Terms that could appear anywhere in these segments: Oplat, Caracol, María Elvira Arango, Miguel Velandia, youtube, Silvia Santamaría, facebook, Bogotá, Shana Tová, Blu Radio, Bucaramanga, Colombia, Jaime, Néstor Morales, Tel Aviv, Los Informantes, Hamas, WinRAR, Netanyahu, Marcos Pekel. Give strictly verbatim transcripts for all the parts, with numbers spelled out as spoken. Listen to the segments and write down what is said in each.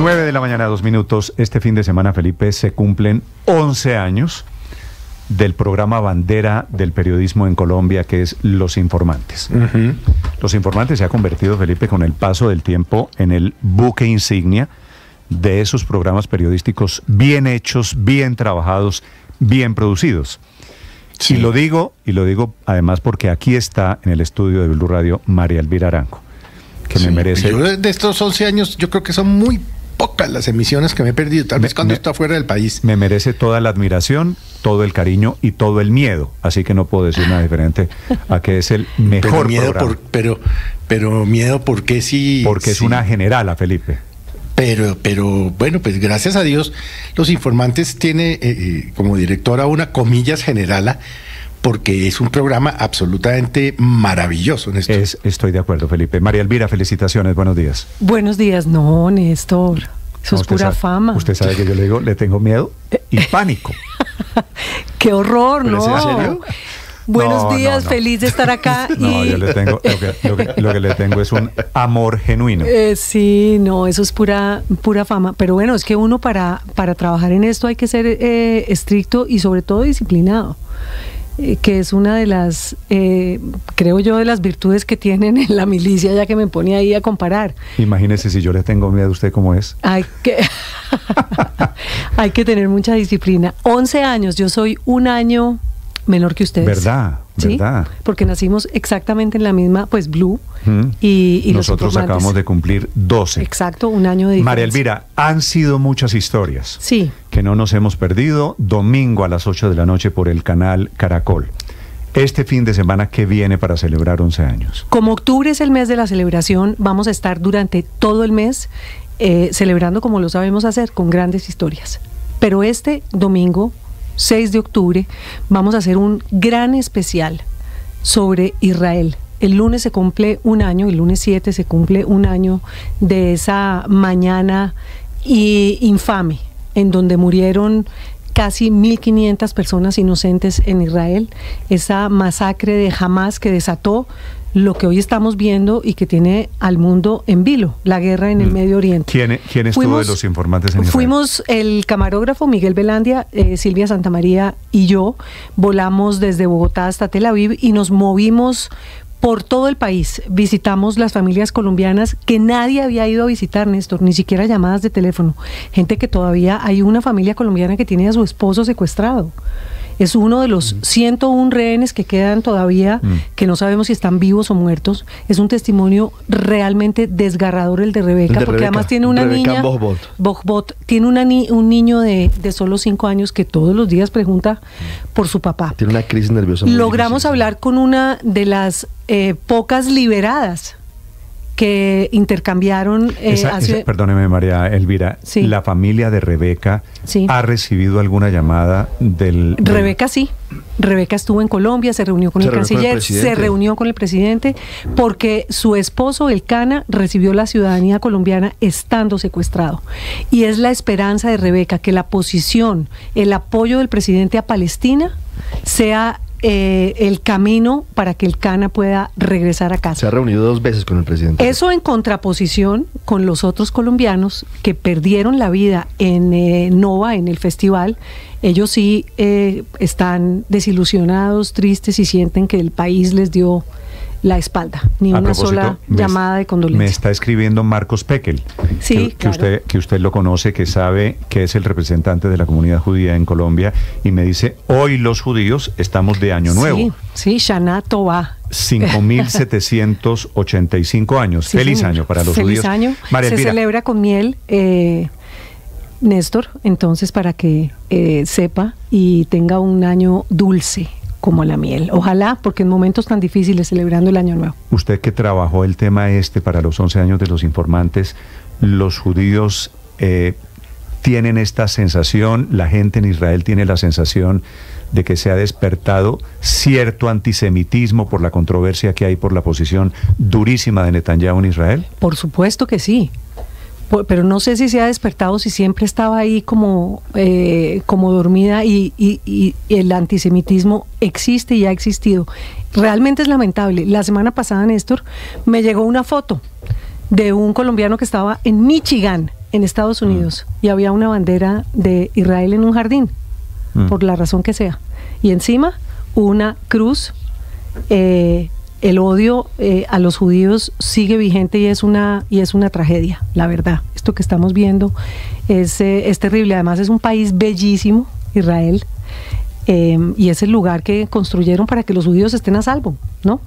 nueve de la mañana, dos minutos. Este fin de semana, Felipe, se cumplen once años del programa bandera del periodismo en Colombia, que es Los Informantes. Uh-huh. Los Informantes se ha convertido, Felipe, con el paso del tiempo en el buque insignia de esos programas periodísticos bien hechos, bien trabajados, bien producidos. Sí. Y lo digo, y lo digo además porque aquí está en el estudio de Blu Radio María Elvira Arango, que sí, me merece... Yo de estos once años, yo creo que son muy pocas las emisiones que me he perdido, tal vez me, cuando me, está fuera del país. Me merece toda la admiración, todo el cariño y todo el miedo, así que no puedo decir nada diferente a que es el mejor pero miedo programa. Por, pero, pero miedo, ¿por qué sí? Porque sí. Es una generala, Felipe. Pero, pero bueno, pues gracias a Dios, Los Informantes tiene eh, como directora una comillas generala, porque es un programa absolutamente maravilloso, Néstor. Es, estoy de acuerdo, Felipe. María Elvira, felicitaciones, buenos días. Buenos días, no, Néstor, eso no, es pura sabe, fama. Usted sabe que yo le digo, le tengo miedo y pánico. ¡Qué horror! ¿No? ¿En serio? Buenos no, días, no, no. Feliz de estar acá. No, y... yo le tengo, lo que, lo, que, lo que le tengo es un amor genuino. Eh, sí, no, eso es pura, pura fama. Pero bueno, es que uno para, para trabajar en esto hay que ser eh, estricto y sobre todo disciplinado, que es una de las, eh, creo yo, de las virtudes que tienen en la milicia, ya que me pone ahí a comparar. Imagínese si yo le tengo miedo a usted, ¿cómo es? Hay que, hay que tener mucha disciplina. once años, yo soy un año menor que ustedes. ¿Verdad? ¿Sí? ¿Verdad? Porque nacimos exactamente en la misma, pues, Blu mm. y, y nosotros acabamos de cumplir doce. Exacto, un año de diferencia. María Elvira, han sido muchas historias. Sí. Que no nos hemos perdido. Domingo a las ocho de la noche por el canal Caracol. Este fin de semana que viene para celebrar once años. Como octubre es el mes de la celebración, vamos a estar durante todo el mes eh, celebrando como lo sabemos hacer, con grandes historias. Pero este domingo seis de octubre, vamos a hacer un gran especial sobre Israel. El lunes se cumple un año, el lunes siete se cumple un año de esa mañana y infame, en donde murieron casi mil quinientas personas inocentes en Israel. Esa masacre de Hamas que desató lo que hoy estamos viendo y que tiene al mundo en vilo, la guerra en el Medio Oriente. ¿Quién, quién estuvo fuimos, de los informantes en Israel? Fuimos el camarógrafo Miguel Velandia, eh, Silvia Santamaría y yo, volamos desde Bogotá hasta Tel Aviv y nos movimos por todo el país. Visitamos las familias colombianas que nadie había ido a visitar, Néstor, ni siquiera llamadas de teléfono. Gente que todavía, hay una familia colombiana que tiene a su esposo secuestrado. Es uno de los ciento uno rehenes que quedan todavía, mm. que no sabemos si están vivos o muertos. Es un testimonio realmente desgarrador el de Rebeca, el de porque Rebeca, además tiene una Rebeca niña, Bogbot. Bogbot, tiene una ni, un niño de, de solo cinco años que todos los días pregunta por su papá. Tiene una crisis nerviosa. Logramos difícil. hablar con una de las eh, pocas liberadas que intercambiaron... Eh, esa, hace... esa, perdóneme, María Elvira, sí. ¿La familia de Rebeca sí. ha recibido alguna llamada del...? del... Rebeca sí. Rebeca estuvo en Colombia, se reunió con se el canciller, con el se reunió con el presidente, porque su esposo, el Cana, recibió la ciudadanía colombiana estando secuestrado. Y es la esperanza de Rebeca que la posición, el apoyo del presidente a Palestina sea... Eh, el camino para que el Cana pueda regresar a casa. Se ha reunido dos veces con el presidente. Eso en contraposición con los otros colombianos que perdieron la vida en eh, Nova, en el festival. Ellos sí eh, están desilusionados, tristes y sienten que el país les dio la espalda. Ni a una sola llamada de condolencia. Me está escribiendo Marcos Pekel, sí, que, claro. que, usted, que usted lo conoce, que sabe que es el representante de la comunidad judía en Colombia, y me dice, hoy los judíos estamos de año nuevo. Sí, sí, Shana Tová. cinco mil setecientos ochenta y cinco años. Sí, feliz señor. Año para los feliz judíos. Año. María, se mira. Celebra con miel, eh, Néstor, entonces para que eh, sepa y tenga un año dulce como la miel. Ojalá, porque en momentos tan difíciles, celebrando el Año Nuevo. Usted que trabajó el tema este para los once años de los informantes, los judíos eh, tienen esta sensación, la gente en Israel tiene la sensación de que se ha despertado cierto antisemitismo por la controversia que hay por la posición durísima de Netanyahu en Israel. Por supuesto que sí. Pero no sé si se ha despertado, si siempre estaba ahí como, eh, como dormida y, y, y el antisemitismo existe y ha existido. Realmente es lamentable. La semana pasada, Néstor, me llegó una foto de un colombiano que estaba en Michigan en Estados Unidos mm. y había una bandera de Israel en un jardín, mm. por la razón que sea. Y encima una cruz. Eh, el odio eh, a los judíos sigue vigente y es una, y es una tragedia, la verdad. Esto que estamos viendo es, eh, es terrible. Además es un país bellísimo, Israel, eh, y es el lugar que construyeron para que los judíos estén a salvo, ¿no?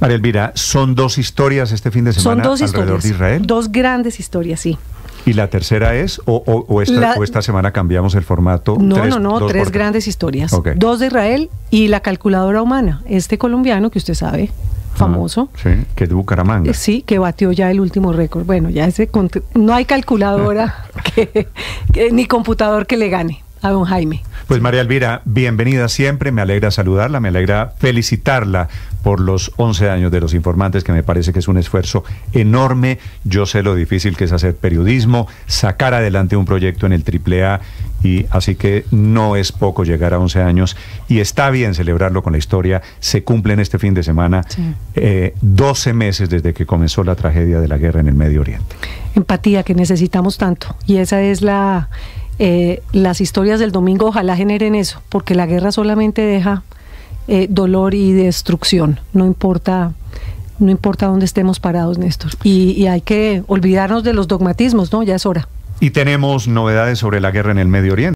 María Elvira, ¿son dos historias este fin de semana son dos alrededor de Israel? Dos grandes historias, sí. ¿Y la tercera es, o, o, o, esta, la, o esta semana cambiamos el formato? No, tres, no, no, tres por... grandes historias. Okay. Dos de Israel y La calculadora humana, este colombiano que usted sabe, famoso. Ah, sí, que de Bucaramanga. Sí, que batió ya el último récord. Bueno, ya ese no hay calculadora que, que, ni computador que le gane a don Jaime. Pues María Elvira, bienvenida siempre, me alegra saludarla, me alegra felicitarla por los once años de Los Informantes, que me parece que es un esfuerzo enorme. Yo sé lo difícil que es hacer periodismo, sacar adelante un proyecto en el triple A, y así que no es poco llegar a once años, y está bien celebrarlo con la historia. Se cumplen este fin de semana sí. eh, doce meses desde que comenzó la tragedia de la guerra en el Medio Oriente. Empatía que necesitamos tanto, y esa es la... Eh, las historias del domingo ojalá generen eso, porque la guerra solamente deja eh, dolor y destrucción, no importa, no importa dónde estemos parados, Néstor, y, y hay que olvidarnos de los dogmatismos, ¿no? Ya es hora. Y tenemos novedades sobre la guerra en el Medio Oriente.